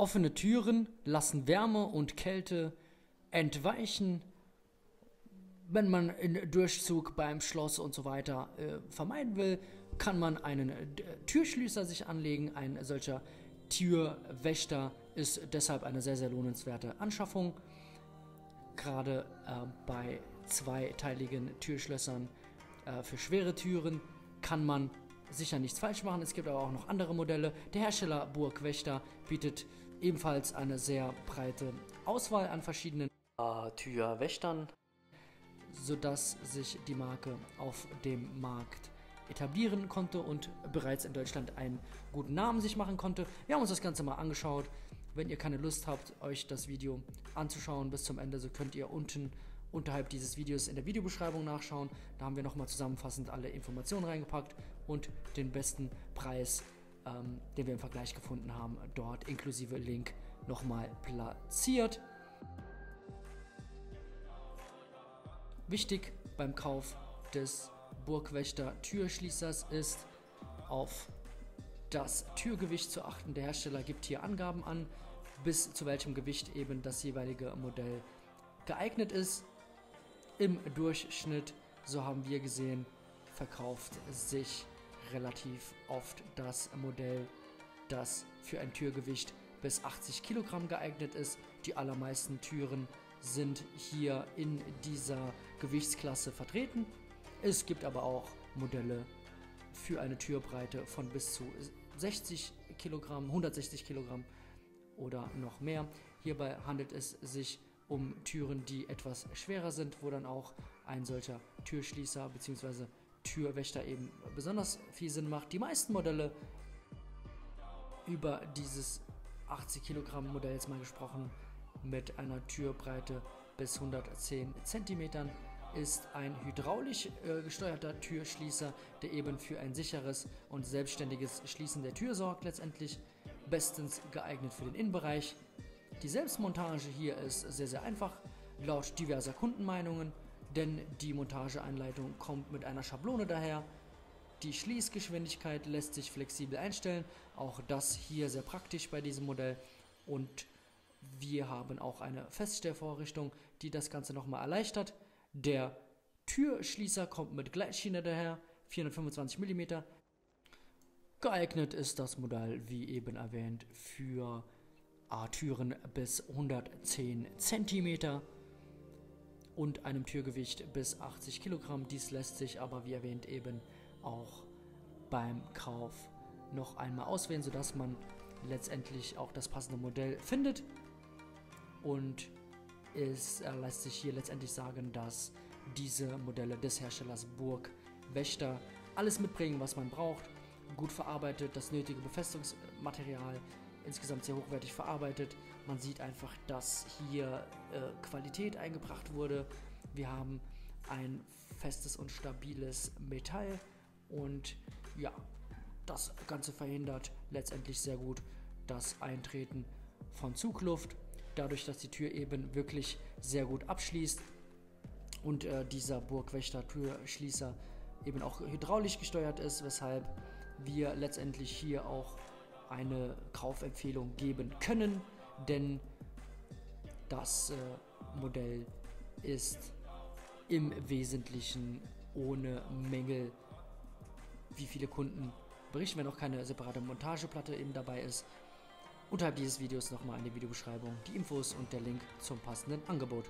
Offene Türen lassen Wärme und Kälte entweichen, wenn man einen Durchzug beim Schloss und so weiter vermeiden will, kann man einen Türschließer sich anlegen. Ein solcher Türwächter ist deshalb eine sehr, sehr lohnenswerte Anschaffung. Gerade bei zweiteiligen Türschlössern für schwere Türen kann man sicher nichts falsch machen. Es gibt aber auch noch andere Modelle. Der Hersteller Burg Wächter bietet ebenfalls eine sehr breite Auswahl an verschiedenen Türwächtern, sodass sich die Marke auf dem Markt etablieren konnte und bereits in Deutschland einen guten Namen sich machen konnte. Wir haben uns das Ganze mal angeschaut. Wenn ihr keine Lust habt, euch das Video anzuschauen bis zum Ende, so könnt ihr unten unterhalb dieses Videos in der Videobeschreibung nachschauen. Da haben wir nochmal zusammenfassend alle Informationen reingepackt und den besten Preis, den wir im Vergleich gefunden haben, dort inklusive Link nochmal platziert. Wichtig beim Kauf des Burgwächter-Türschließers ist, auf das Türgewicht zu achten. Der Hersteller gibt hier Angaben an, bis zu welchem Gewicht eben das jeweilige Modell geeignet ist. Im Durchschnitt, so haben wir gesehen, verkauft sich relativ oft das Modell, das für ein Türgewicht bis 80 Kilogramm geeignet ist. Die allermeisten Türen sind hier in dieser Gewichtsklasse vertreten. Es gibt aber auch Modelle für eine Türbreite von bis zu 60 Kilogramm, 160 Kilogramm oder noch mehr. Hierbei handelt es sich um Türen, die etwas schwerer sind, wo dann auch ein solcher Türschließer bzw. Türwächter eben besonders viel Sinn macht. Die meisten Modelle über dieses 80 Kilogramm Modell jetzt mal gesprochen, mit einer Türbreite bis 110 cm ist ein hydraulisch gesteuerter Türschließer, der eben für ein sicheres und selbstständiges Schließen der Tür sorgt, letztendlich bestens geeignet für den Innenbereich. Die Selbstmontage hier ist sehr, sehr einfach, laut diverser Kundenmeinungen, denn die Montageanleitung kommt mit einer Schablone daher. Die Schließgeschwindigkeit lässt sich flexibel einstellen, auch das hier sehr praktisch bei diesem Modell, und wir haben auch eine Feststellvorrichtung, die das Ganze nochmal erleichtert. Der Türschließer kommt mit Gleitschiene daher, 425 mm. Geeignet ist das Modell, wie eben erwähnt, für Türen bis 110 cm und einem Türgewicht bis 80 kg. Dies lässt sich aber, wie erwähnt, eben auch beim Kauf noch einmal auswählen, sodass man letztendlich auch das passende Modell findet. Und es lässt sich hier letztendlich sagen, dass diese Modelle des Herstellers Burg Wächter alles mitbringen, was man braucht, gut verarbeitet, das nötige Befestigungsmaterial insgesamt sehr hochwertig verarbeitet. Man sieht einfach, dass hier Qualität eingebracht wurde. Wir haben ein festes und stabiles Metall und ja, das Ganze verhindert letztendlich sehr gut das Eintreten von Zugluft, dadurch, dass die Tür eben wirklich sehr gut abschließt und dieser Burgwächter-Türschließer eben auch hydraulisch gesteuert ist, weshalb wir letztendlich hier auch eine Kaufempfehlung geben können, denn das Modell ist im Wesentlichen ohne Mängel, wie viele Kunden berichten, wenn auch keine separate Montageplatte eben dabei ist. Unterhalb dieses Videos nochmal in der Videobeschreibung die Infos und der Link zum passenden Angebot.